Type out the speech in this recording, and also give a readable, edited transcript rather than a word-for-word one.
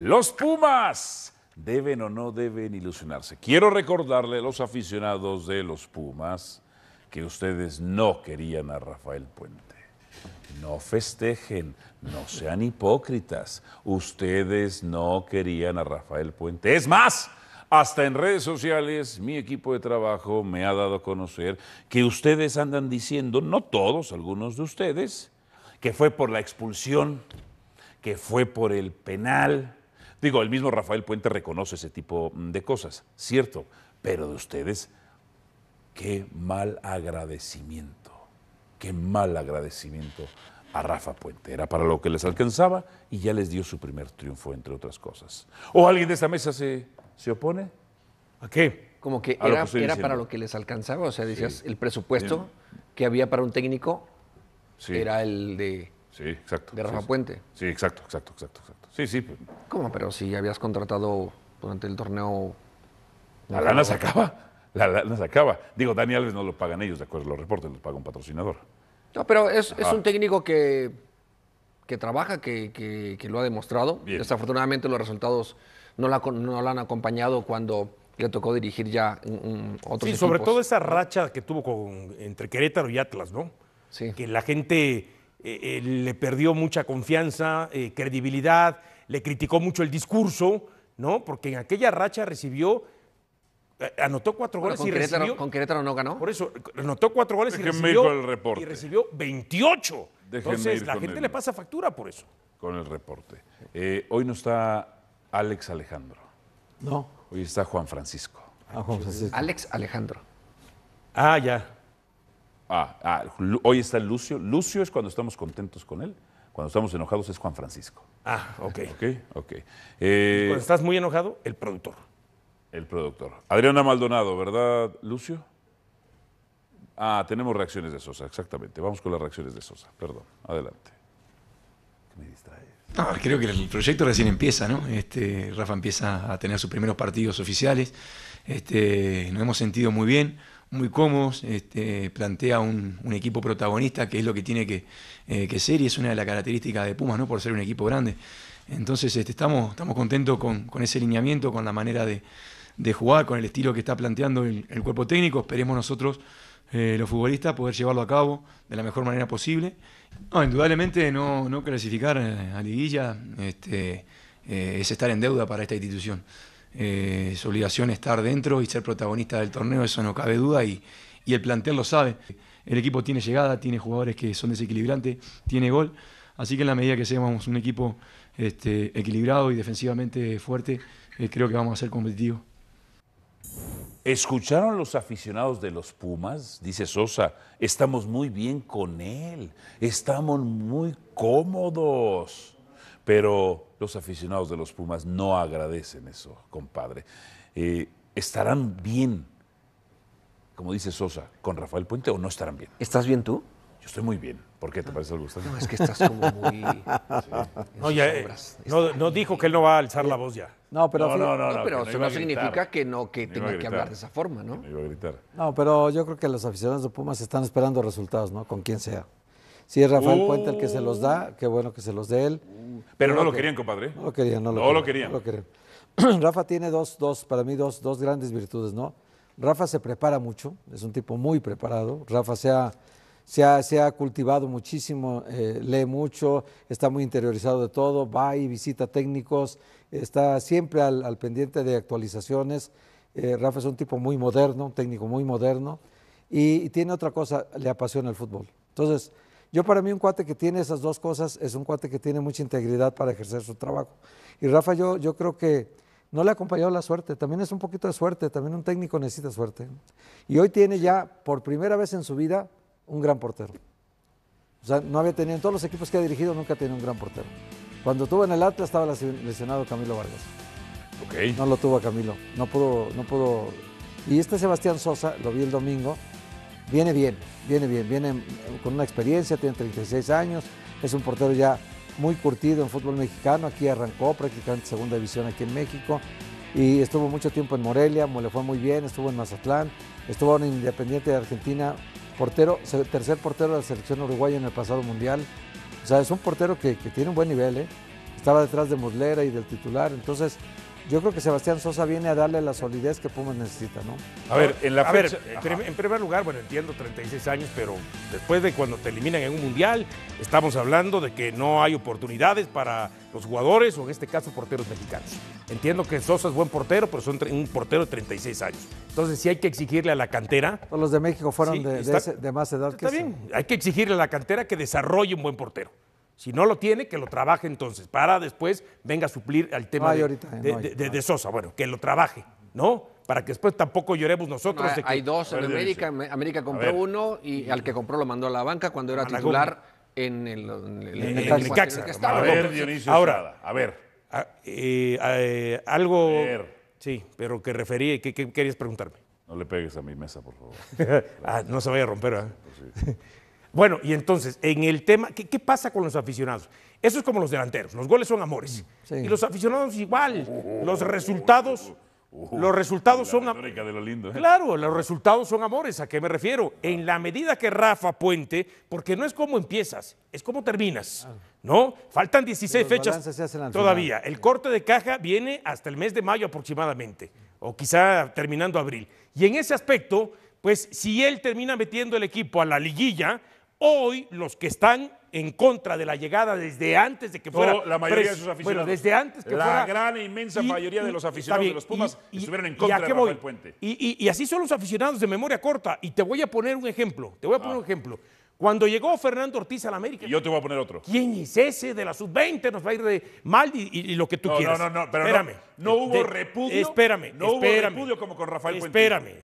Los Pumas deben o no deben ilusionarse. Quiero recordarle a los aficionados de los Pumas que ustedes no querían a Rafael Puente. No festejen, no sean hipócritas. Ustedes no querían a Rafael Puente. Es más, hasta en redes sociales mi equipo de trabajo me ha dado a conocer que ustedes andan diciendo, no todos, algunos de ustedes, que fue por la expulsión, que fue por el penal. Digo, el mismo Rafael Puente reconoce ese tipo de cosas, cierto, pero de ustedes, qué mal agradecimiento. Qué mal agradecimiento a Rafa Puente. Era para lo que les alcanzaba y ya les dio su primer triunfo, entre otras cosas. ¿O alguien de esta mesa se opone? ¿A qué? Como que era para lo que les alcanzaba, o sea, decías, sí, el presupuesto que había para un técnico era el de... Sí, exacto. De Rafa Puente. Sí, exacto. Sí. ¿Cómo? Pero si habías contratado durante el torneo... La lana se acaba. Digo, Dani Alves no lo pagan ellos, de acuerdo a los reportes, lo paga un patrocinador. No, pero es un técnico que trabaja, que lo ha demostrado. Bien. Desafortunadamente los resultados no la han acompañado cuando le tocó dirigir ya otros equipos. Sí, sobre todo esa racha que tuvo entre Querétaro y Atlas, ¿no? Sí. Que la gente le perdió mucha confianza, credibilidad, le criticó mucho el discurso, ¿no? Porque en aquella racha anotó 4 goles y Querétaro, recibió... Con Querétaro no ganó. Por eso, anotó 4 goles y recibió 28. Entonces, la gente le pasa factura por eso. Con el reporte. Hoy no está Alex Alejandro. No. Hoy está Juan Francisco. Ah, Juan Francisco. Alex Alejandro. Ah, ya. Hoy está Lucio. Lucio es cuando estamos contentos con él. Cuando estamos enojados es Juan Francisco. Ah, ok. Ok. Cuando estás muy enojado, el productor. Adriana Maldonado, ¿verdad, Lucio? Tenemos reacciones de Sosa, exactamente. Vamos con las reacciones de Sosa, perdón. Adelante. ¿Qué me distraes? No, creo que el proyecto recién empieza, ¿no? Rafa empieza a tener sus primeros partidos oficiales. Nos hemos sentido muy bien, muy cómodos. Plantea un equipo protagonista, que es lo que tiene que ser, y es una de las características de Pumas, ¿no? Por ser un equipo grande. Entonces estamos contentos con ese lineamiento, con la manera de jugar, con el estilo que está planteando el cuerpo técnico. Esperemos nosotros, los futbolistas, poder llevarlo a cabo de la mejor manera posible. No, indudablemente no clasificar a Liguilla es estar en deuda para esta institución. Es obligación estar dentro y ser protagonista del torneo, eso no cabe duda, y el plantel lo sabe. El equipo tiene llegada, tiene jugadores que son desequilibrantes, tiene gol. Así que en la medida que seamos un equipo equilibrado y defensivamente fuerte, creo que vamos a ser competitivos. ¿Escucharon los aficionados de los Pumas? Dice Sosa, estamos muy bien con él, estamos muy cómodos. Pero los aficionados de los Pumas no agradecen eso, compadre. ¿Estarán bien, como dice Sosa, con Rafael Puente o no estarán bien? ¿Estás bien tú? Yo estoy muy bien. ¿Por qué? ¿Te parece algo extraño? No, es que estás como muy... No dijo que él no va a alzar la voz ya. No, pero eso no significa que no tenga que hablar de esa forma, ¿no? Me iba a gritar. No, pero yo creo que los aficionados de Pumas están esperando resultados, ¿no? Con quien sea. Si es Rafael Puente el que se los da, qué bueno que se los dé él. Pero no lo querían, compadre. No lo querían. Rafa tiene para mí, dos grandes virtudes, ¿no? Rafa se prepara mucho, es un tipo muy preparado. Rafa se ha cultivado muchísimo, lee mucho, está muy interiorizado de todo, va y visita técnicos, está siempre al pendiente de actualizaciones. Rafa es un tipo muy moderno, un técnico muy moderno, y tiene otra cosa, le apasiona el fútbol. Entonces, para mí un cuate que tiene esas dos cosas es un cuate que tiene mucha integridad para ejercer su trabajo. Y Rafa, yo creo que no le ha acompañado la suerte, también es un poquito de suerte, también un técnico necesita suerte. Y hoy tiene ya, por primera vez en su vida, un gran portero. O sea, no había tenido, en todos los equipos que ha dirigido, nunca ha tenido un gran portero. Cuando estuvo en el Atlas estaba lesionado Camilo Vargas. Okay. No lo tuvo a Camilo, no pudo. Y Sebastián Sosa, lo vi el domingo, viene con una experiencia, tiene 36 años, es un portero ya muy curtido en fútbol mexicano, aquí arrancó prácticamente segunda división aquí en México, y estuvo mucho tiempo en Morelia, le fue muy bien, estuvo en Mazatlán, estuvo en Independiente de Argentina, tercer portero de la selección uruguaya en el pasado mundial. O sea, es un portero que tiene un buen nivel, estaba detrás de Muslera y del titular. Entonces, yo creo que Sebastián Sosa viene a darle la solidez que Pumas necesita, ¿no? A ver, en la fecha, en primer lugar, bueno, entiendo 36 años, pero después de cuando te eliminan en un mundial, estamos hablando de que no hay oportunidades para los jugadores o en este caso porteros mexicanos. Entiendo que Sosa es buen portero, pero son un portero de 36 años. Entonces sí hay que exigirle a la cantera. Todos los de México fueron sí, de más edad que bien. Hay que exigirle a la cantera que desarrolle un buen portero. Si no lo tiene, que lo trabaje entonces, para después venga a suplir al tema de Sosa. Bueno, que lo trabaje, ¿no? Para que después tampoco lloremos nosotros. No, hay dos en América. América compró uno y al que compró lo mandó a la banca cuando era titular en el Necaxa. A ver, Dionisio. Ahora, a ver, algo... Sí, pero que refería y que querías preguntarme. No le pegues a mi mesa, por favor. No se vaya a romper, ¿eh? Sí. Bueno, y entonces, en el tema, ¿qué pasa con los aficionados? Eso es como los delanteros, los goles son amores. Sí. Y los aficionados igual, los resultados son amores. Claro, los resultados son amores, ¿a qué me refiero? En la medida que Rafa Puente, porque no es cómo empiezas, es cómo terminas, ¿no? Faltan 16 fechas todavía. El corte de caja viene hasta el mes de mayo aproximadamente, o quizá terminando abril. Y en ese aspecto, pues si él termina metiendo el equipo a la liguilla... Hoy, los que están en contra de la llegada desde antes de que fuera... La mayoría de sus aficionados. Bueno, desde antes que fuera... La gran e inmensa mayoría de los aficionados de los Pumas estuvieron en contra de Rafael Puente. Y así son los aficionados de memoria corta. Y te voy a poner un ejemplo. Te voy a poner un ejemplo. Cuando llegó Fernando Ortiz a la América... Y yo te voy a poner otro. ¿Quién es ese de la sub-20? Nos va a ir de mal y lo que tú quieras. No, no, no. Pero espérame. No hubo repudio. Espérame. No hubo repudio como con Rafael Puente. Espérame.